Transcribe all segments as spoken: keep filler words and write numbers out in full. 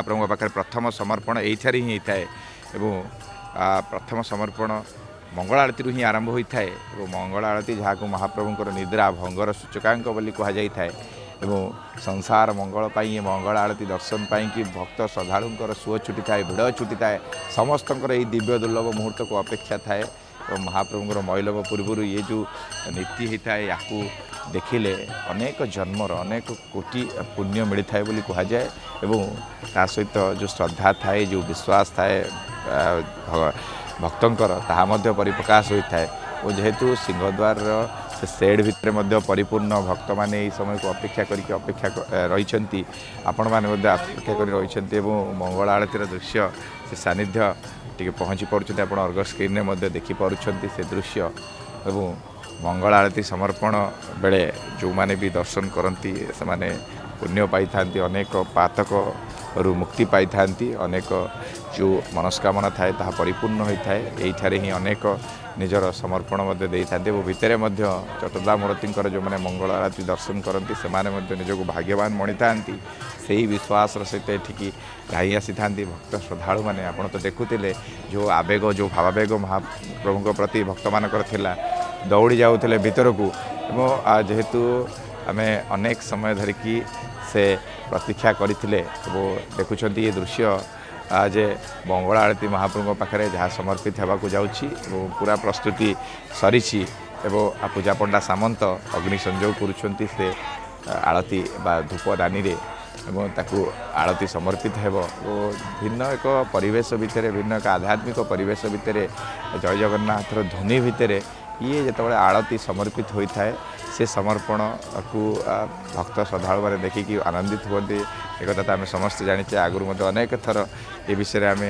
आपणों पाखे प्रथम समर्पण यही हिं थाए प्रथम समर्पण मंगला आरती हिं आरंभ होता है। मंगला आरती जहाँ को महाप्रभुंर निद्रा भंगर सूचकांक कहुई थाए संसार मंगल पाई मंगला आरती दर्शन पाई कि भक्त श्रद्धालुंर सुह छुटी थाए भिड़ छुटी थाए समस्त दिव्य दुर्लभ मुहूर्त को अपेक्षा थाए। महाप्रभुंर मईलभ पूर्वर ये जो नीति होता है या देखिले अनेक जन्मर अनेक कोटी पुण्य मिली थाए बोली कहुए ता सहित जो श्रद्धा थाए जो विश्वास थाए भक्तंकर ताहा मध्य परिप्रकाश होता है। और जेहेतु सिंहद्वार से सेड भितर मध्य परिपूर्ण भक्त माने समय को अपेक्षा करके अपेक्षा रही आपण मैंने अपेक्षा कर रही मंगला आरतीर दृश्य से सानिध्य टे पहुँची पार्टी आप अर्ग स्क्रीन में देखिपुं से दृश्य एवं मंगला आरती समर्पण बेले जो माने भी दर्शन करती से माने पुण्य पाई थांती अनेक पातक रु मुक्ति पाई थांती अनेक जो मनस्कामना थाए ता परिपूर्ण होता है। यही हिं अनेक निजर समर्पण वो भितर चटदा मूर्ति जो मैंने मंगला आरती दर्शन करती से निजक भाग्यवान मणी था से ही विश्वास सहित एठिकी धाई आसी था भक्त श्रद्धालु मैंने आप तो देखुते जो आवेग जो भावावेग महाप्रभु प्रति भक्त मानकर थिला दौड़ी जाऊले भीतर को जेहेतु आमे अनेक समय धरिकी से प्रतीक्षा करते वो देखुं ये दृश्य आज मंगला आरती महाप्रभु पाखे जहाँ समर्पित होगा जाऊँगी पूरा प्रस्तुति सरी पूजा पंडा सामंत अग्नि संजोग करुँच से आरती बा धूपदानी ताकू आरती समर्पित हेब भिन्न एक परिवेश भितर भिन्न एक आध्यात्मिक परिवेश भितर जय जगन्नाथर ध्वनि भितर ये जिते आरती समर्पित होता है से समर्पण को भक्त श्रद्धालु मैंने देखिकी आनंदित हमें एक कथा आम समस्त जाने आगुरी अनेक थर ये विषय आम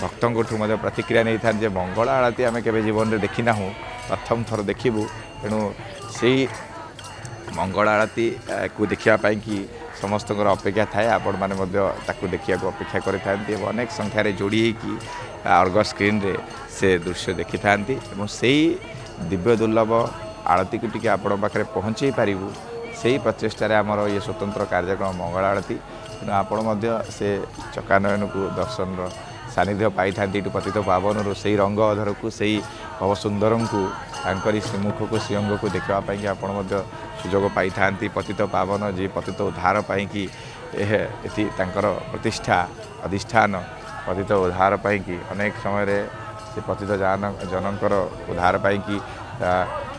भक्तों प्रतिक्रिया नहीं था मंगला आरती आम के जीवन में देखना प्रथम थर देखू तेणु से मंगला आरती को देखापी कि समस्त अपेक्षा थाए आपण मैंने देखा अपेक्षा करें अनेक संख्यार जोड़ी कि अर्ग स्क्रीन रे से दृश्य देखि था से दिव्य दुर्लभ आरती को टी आप पहुँचे पारू से ही प्रचेषार आमर ये स्वतंत्र कार्यक्रम मंगला आरती तेना आपण से चकानयन को दर्शन सानिध्य पाई था पतित पावन रू से रंग अधर को से भवसुंदर कोई श्रीमुख को श्रीअंग को देखापी आपण सुजोग पाई था पतित पावन जी पतित उद्धार पाई कि प्रतिष्ठा अधिष्ठान पतित उद्धार पाई कि अनेक समय से पतित जान जनकर उद्धार पाई कि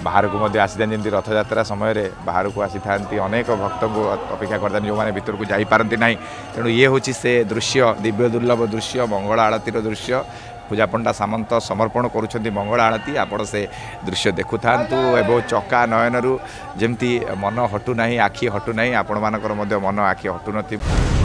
बाहर को आसी जमी रथजात्रा समय बाहर को आसी था अनेक भक्त को अपेक्षा करता जो मैंने भितर को जापारती ना तेणु ये हूँ से दृश्य दिव्य दुर्लभ दृश्य मंगला आरतीर दृश्य पूजा पंडा सामंत समर्पण करुँच मंगला आरती आपड़ से दृश्य देखु था चका नयन जमी मन हटू ना आखि हटू ना आपण मान मन आखि हटू न।